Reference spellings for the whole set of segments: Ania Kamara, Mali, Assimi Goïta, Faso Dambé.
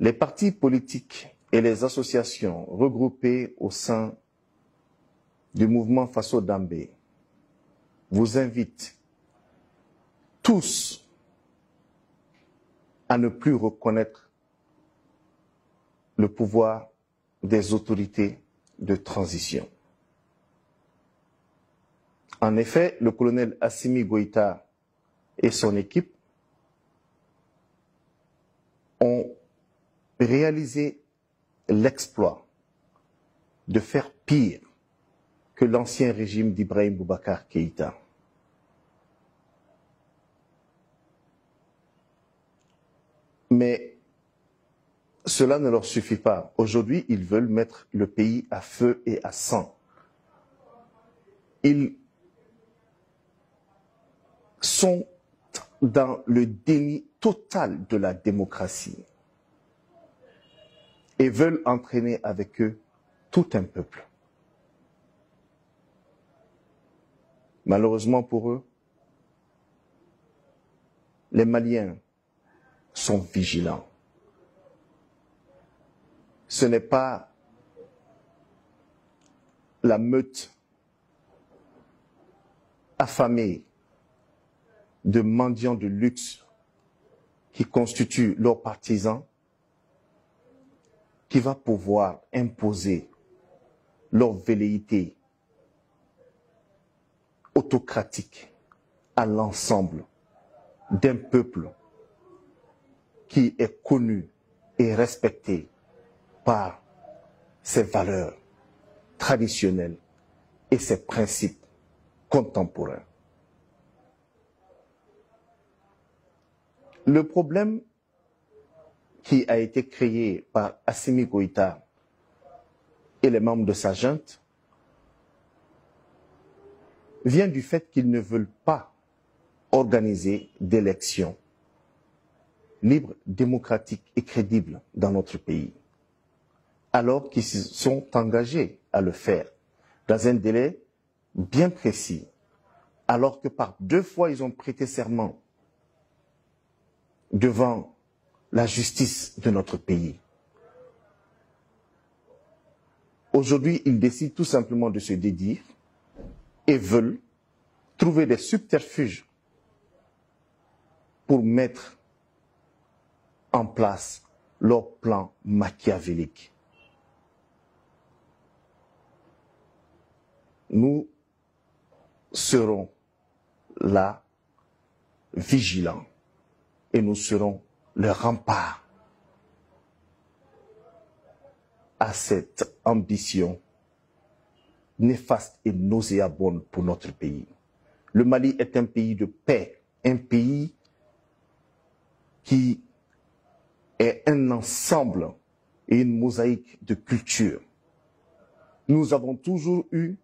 Les partis politiques et les associations regroupées au sein du mouvement Faso Dambé vous invitent tous à ne plus reconnaître le pouvoir des autorités de transition. En effet, le colonel Assimi Goïta et son équipe ont réalisé l'exploit de faire pire que l'ancien régime d'Ibrahim Boubacar Keïta. Mais cela ne leur suffit pas. Aujourd'hui, ils veulent mettre le pays à feu et à sang. Ils sont dans le déni total de la démocratie et veulent entraîner avec eux tout un peuple. Malheureusement pour eux, les Maliens sont vigilants. Ce n'est pas la meute affamée de mendiants de luxe qui constituent leurs partisans qui va pouvoir imposer leur velléité autocratique à l'ensemble d'un peuple qui est connu et respecté par ses valeurs traditionnelles et ses principes contemporains. Le problème qui a été créé par Assimi Goïta et les membres de sa junte vient du fait qu'ils ne veulent pas organiser d'élections libres, démocratiques et crédibles dans notre pays, alors qu'ils se sont engagés à le faire dans un délai bien précis, alors que par deux fois ils ont prêté serment devant la justice de notre pays. Aujourd'hui, ils décident tout simplement de se dédire et veulent trouver des subterfuges pour mettre en place leur plan machiavélique. Nous serons là vigilants et nous serons le rempart à cette ambition néfaste et nauséabonde pour notre pays. Le Mali est un pays de paix, un pays qui est un ensemble et une mosaïque de cultures. Nous avons toujours eu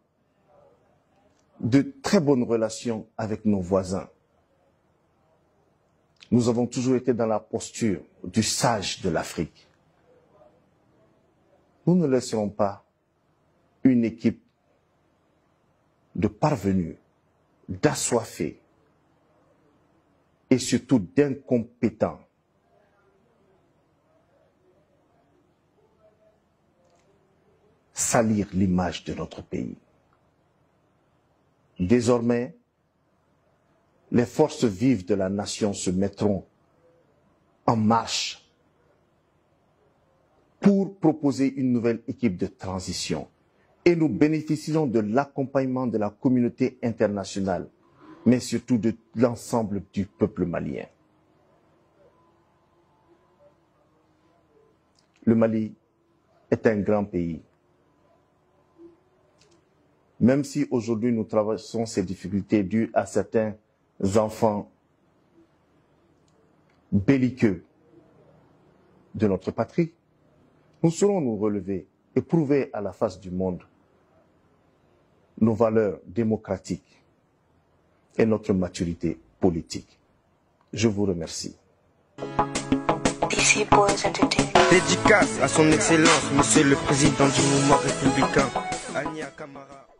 de très bonnes relations avec nos voisins. Nous avons toujours été dans la posture du sage de l'Afrique. Nous ne laisserons pas une équipe de parvenus, d'assoiffés et surtout d'incompétents salir l'image de notre pays. Désormais, les forces vives de la nation se mettront en marche pour proposer une nouvelle équipe de transition. Et nous bénéficierons de l'accompagnement de la communauté internationale, mais surtout de l'ensemble du peuple malien. Le Mali est un grand pays. Même si aujourd'hui nous traversons ces difficultés dues à certains enfants belliqueux de notre patrie, nous saurons nous relever et prouver à la face du monde nos valeurs démocratiques et notre maturité politique. Je vous remercie. Dédicace à son Excellence, Monsieur le Président du mouvement républicain, Ania Kamara.